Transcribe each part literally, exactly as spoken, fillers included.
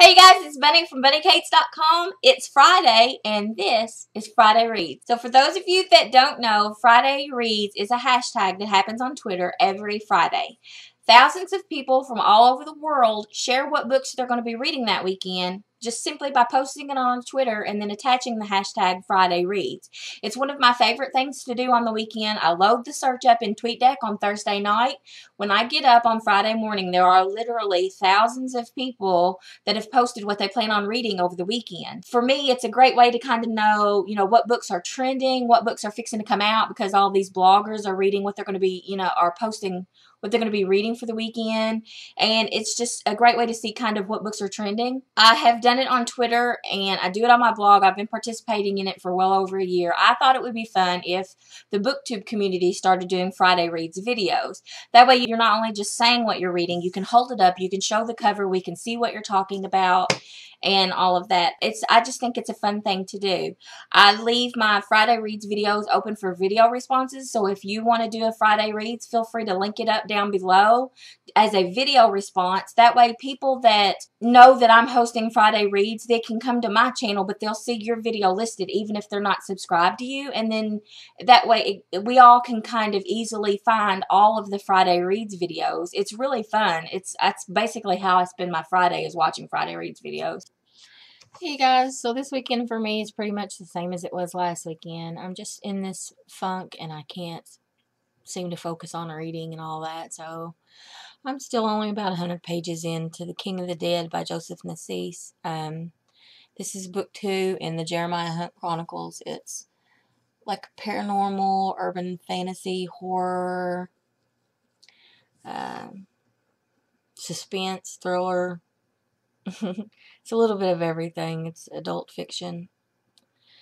Hey guys, it's Bunny from Bunny Cates dot com. It's Friday, and this is Friday Reads. So for those of you that don't know, Friday Reads is a hashtag that happens on Twitter every Friday. Thousands of people from all over the world share what books they're going to be reading that weekend just simply by posting it on Twitter and then attaching the hashtag Friday Reads. It's one of my favorite things to do on the weekend. I load the search up in TweetDeck on Thursday night. When I get up on Friday morning, there are literally thousands of people that have posted what they plan on reading over the weekend. For me, it's a great way to kind of know, you know, what books are trending, what books are fixing to come out, because all these bloggers are reading what they're going to be, you know, are posting what they're going to be reading for the weekend. And it's just a great way to see kind of what books are trending. I have done Done it on Twitter, and I do it on my blog. I've been participating in it for well over a year. I thought it would be fun if the booktube community started doing Friday Reads videos. That way you're not only just saying what you're reading, you can hold it up, you can show the cover, we can see what you're talking about, and all of that. It's I just think it's a fun thing to do. I leave my Friday Reads videos open for video responses, so if you want to do a Friday Reads, feel free to link it up down below as a video response. That way people that know that I'm hosting Friday Reads, they can come to my channel, but they'll see your video listed even if they're not subscribed to you, and then that way it, we all can kind of easily find all of the Friday Reads videos. It's really fun. It's that's basically how I spend my Friday, is watching Friday Reads videos. Hey guys, so this weekend for me is pretty much the same as it was last weekend. I'm just in this funk and I can't seem to focus on reading and all that, so I'm still only about one hundred pages into The King of the Dead by Joseph Nassise. Um, this is book two in the Jeremiah Hunt Chronicles. It's like paranormal, urban fantasy, horror, uh, suspense, thriller. It's a little bit of everything. It's adult fiction.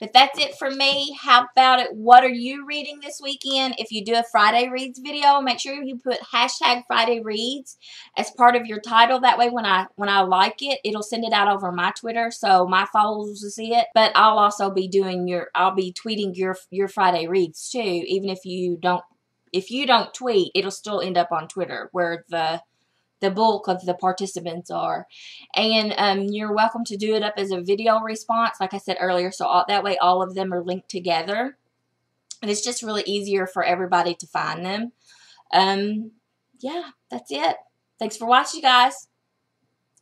But that's it for me. How about it? What are you reading this weekend? If you do a Friday Reads video, make sure you put hashtag Friday Reads as part of your title. That way when I when I like it, it'll send it out over my Twitter, so my followers will see it. But I'll also be doing your I'll be tweeting your your Friday Reads too. Even if you don't if you don't tweet, it'll still end up on Twitter where the the bulk of the participants are. And um, you're welcome to do it up as a video response, like I said earlier, so all, that way all of them are linked together. And it's just really easier for everybody to find them. Um, yeah, that's it. Thanks for watching, you guys.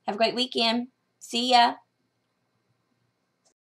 Have a great weekend. See ya.